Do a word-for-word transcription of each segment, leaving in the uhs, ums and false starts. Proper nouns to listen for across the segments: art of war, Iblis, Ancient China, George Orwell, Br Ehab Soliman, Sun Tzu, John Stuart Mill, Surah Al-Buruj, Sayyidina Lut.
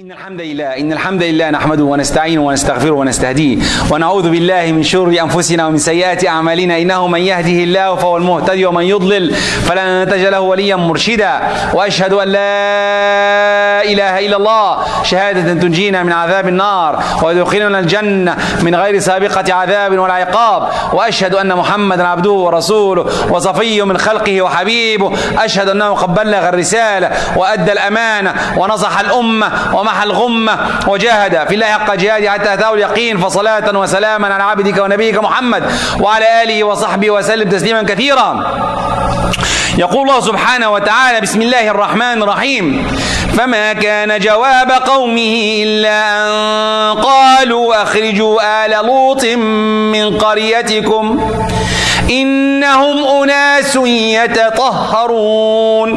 إن الحمد لله إن الحمد لله نحمده ونستعينه ونستغفره ونستهديه ونعوذ بالله من شر أنفسنا ومن سيئات أعمالنا إنه من يهده الله فهو المهتدي ومن يضلل فلن نجد له وليا مرشدا وأشهد أن لا إله إلا الله شهادة تنجينا من عذاب النار ويدخلنا الجنة من غير سابقة عذاب ولا عقاب وأشهد أن محمدا عبده ورسوله وصفيه من خلقه وحبيبه أشهد أنه قد بلغ الرسالة وأدى الأمانة ونصح الأمة ومحى الغمة وجاهد في الله حق جهاده حتى أتاه اليقين فصلاة وسلاما على عبدك ونبيك محمد وعلى آله وصحبه وسلم تسليما كثيرا. يقول الله سبحانه وتعالى: بسم الله الرحمن الرحيم. فما كان جواب قومه إلا أن قالوا أخرجوا آل لوط من قريتكم إنهم أناس يتطهرون.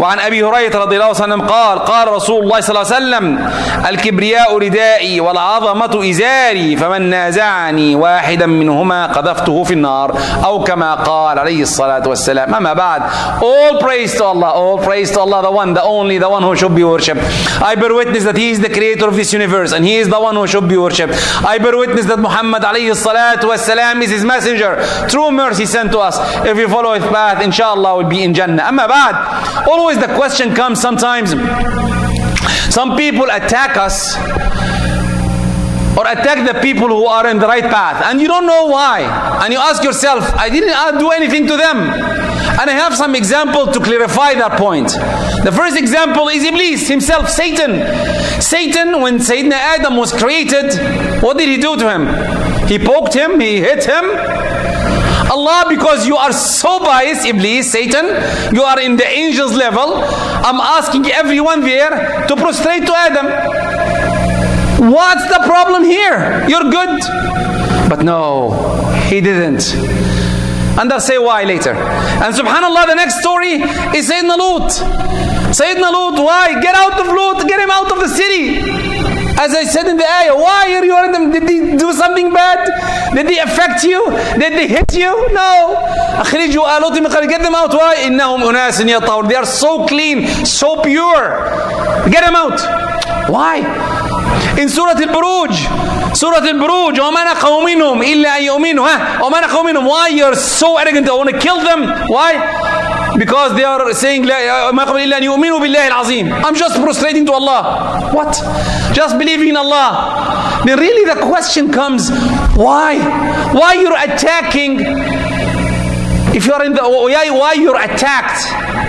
وعن أبي هريرة رضي الله عنه قال: قال رسول الله صلى الله عليه وسلم: الكبرياء ردائي والعظمة إزاري، فمن نازعني واحدا منهما قذفته في النار، أو كما قال عليه الصلاة والسلام. أما بعد, all praise to Allah, all praise to Allah, the one, the only, the one who should be worshipped. I bear witness that He is the creator of this universe and He is the one who should be worshipped. I bear witness that Muhammad عليه الصلاة والسلام is His messenger. True mercy sent to us. If we follow His path, inshallah we'll be in Jannah. Amma ba'd. Always the question comes sometimes. Some people attack us or attack the people who are in the right path, and you don't know why, and you ask yourself, I didn't do anything to them. And I have some example to clarify that point. The first example is Iblis himself, Satan. Satan, when Sayyidina Adam was created, what did he do to him? He poked him, he hit him. Allah, because you are so biased, Iblis, Satan, you are in the angels level. I'm asking everyone there to prostrate to Adam. What's the problem here? You're good. But no, he didn't. And I'll say why later. And subhanallah, the next story is Sayyidina Lut. Sayyidina Lut, why? Get out of Lut, get him out of the city. As I said in the ayah, why are you on them? Did they do something bad? Did they affect you? Did they hit you? No. Get them out. Why? They are so clean, so pure. Get them out. Why? In Surah Al-Buruj, Surah Al-Buruj, why you're so arrogant, I want to kill them. Why? Because they are saying, I'm just prostrating to Allah. What? Just believing in Allah. Then really the question comes, why? Why you're attacking? If you're in the, why you're attacked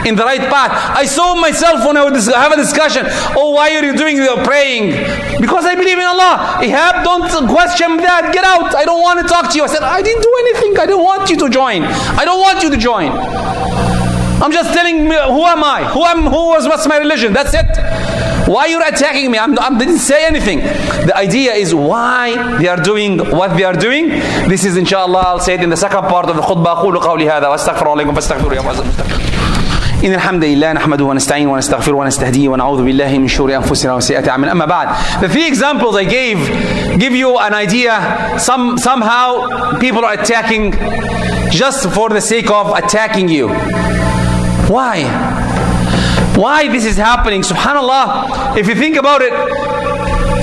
in the right path? I saw myself when I would have a discussion. Oh, why are you doing the praying? Because I believe in Allah. Ehab, don't question that. Get out. I don't want to talk to you. I said, I didn't do anything. I don't want you to join. I don't want you to join. I'm just telling me, who am I? Who am? Who was? What's my religion? That's it. Why you're attacking me? I'm, I didn't say anything. The idea is why they are doing what they are doing. This is inshallah, I'll say it in the second part of the khutbah. أقول قولي هذا وأستغفر الله لكم فاستغفروا يا معزز المستمعين. إن الحمد لله نحمده ونستعين ونستغفر ونستهديه ونعوذ بالله من شرور أنفسنا وسيئات أعمالنا. أما بعد. The three examples I gave give you an idea. Some somehow people are attacking just for the sake of attacking you. Why? Why this is happening? SubhanAllah, if you think about it,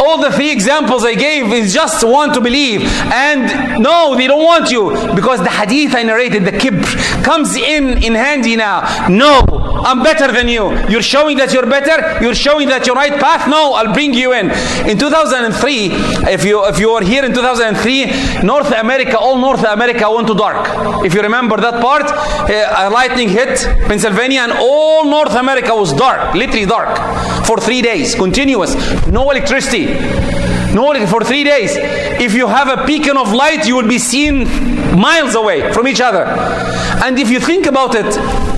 all the three examples I gave is just want to believe. And no, they don't want you. Because the hadith I narrated, the kibr, comes in, in handy now. No, I'm better than you. You're showing that you're better. You're showing that you're right path. No, I'll bring you in. In two thousand three, if you if you were here in two thousand three, North America, all North America went to dark. If you remember that part, a lightning hit Pennsylvania and all North America was dark, literally dark, for three days, continuous. No electricity. No, for three days. If you have a beacon of light, you will be seen miles away from each other. And if you think about it,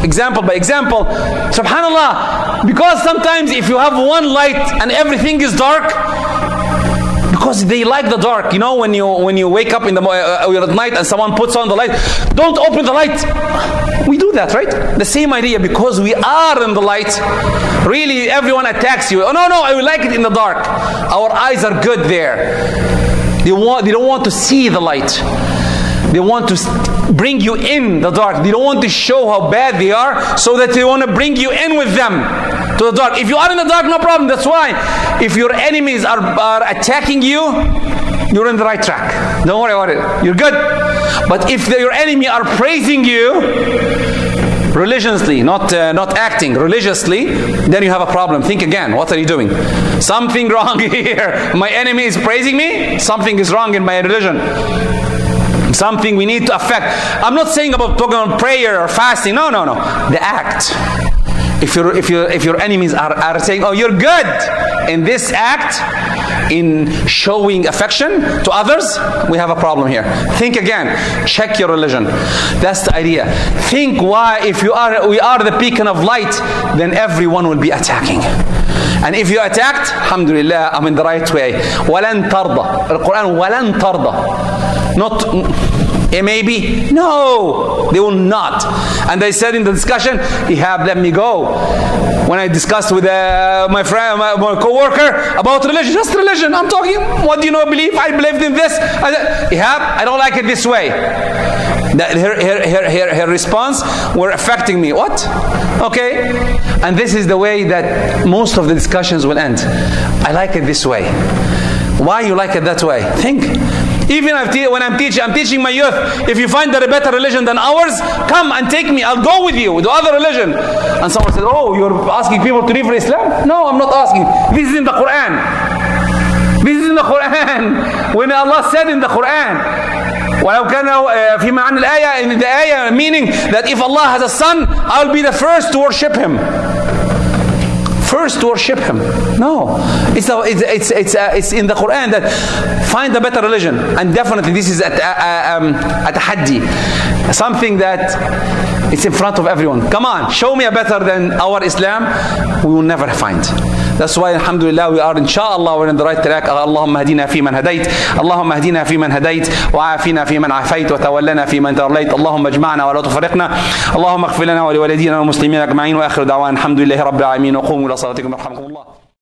example by example, subhanallah, because sometimes if you have one light and everything is dark, because they like the dark, you know, when you when you wake up in the uh, you're at night and someone puts on the light, don't open the light. We do that, right? The same idea, because we are in the light. Really, everyone attacks you. Oh no, no, I will like it in the dark. Our eyes are good there. They want, they don't want to see the light. They want to bring you in the dark. They don't want to show how bad they are, so that they want to bring you in with them to the dark. If you are in the dark, no problem. That's why if your enemies are, are attacking you, you're on the right track. Don't worry about it. You're good. But if the, your enemy are praising you, religiously, not uh, not acting religiously, then you have a problem. Think again. What are you doing? Something wrong here. My enemy is praising me. Something is wrong in my religion. Something we need to affect. I'm not saying about talking about prayer or fasting. No, no, no. The act. If your if your if your enemies are are saying, oh, you're good in this act, in showing affection to others, we have a problem here. Think again. Check your religion. That's the idea. Think why, if you are we are the beacon of light, then everyone will be attacking. And if you attacked, alhamdulillah, I'm in the right way. وَلَن تَرْضَى. Al-Quran, وَلَن تَرْضَى. Not, eh, maybe. No, they will not. And I said in the discussion, Ehab, let me go. When I discussed with uh, my friend, my, my co-worker about religion, just religion, I'm talking, what do you know, believe? I believed in this. I, Ehab, I don't like it this way. That her, her, her, her, her response were affecting me. What? Okay. And this is the way that most of the discussions will end. I like it this way. Why you like it that way? Think. Even when I'm teaching, I'm teaching my youth, if you find there a better religion than ours, come and take me, I'll go with you, the other religion. And someone said, oh, you're asking people to leave for Islam? No, I'm not asking. This is in the Quran. This is in the Quran. When Allah said in the Quran, in the ayah, meaning that if Allah has a son, I'll be the first to worship him. First to worship him. No, it's a, it's it's it's, a, it's in the Quran that find a better religion, and definitely this is at a, um, a tahaddi, something that it's in front of everyone. Come on, show me a better than our Islam. We will never find. That's why, alhamdulillah, we are, inshallah, we're in the right track. Allahumma hadina fi man hadait. Allahumma hadina fi man hadait. Wa afina fi man afait. Wa tawallana fi man tawallait. Allahumma ajma'na wa la tufariqna. Allahumma aghfir lana wa li walidina wa muslimina ajma'in. Wa akhiru da'wana alhamdulillahi rabbil alamin. Wa qumu ila salatikum yarhamkumullah.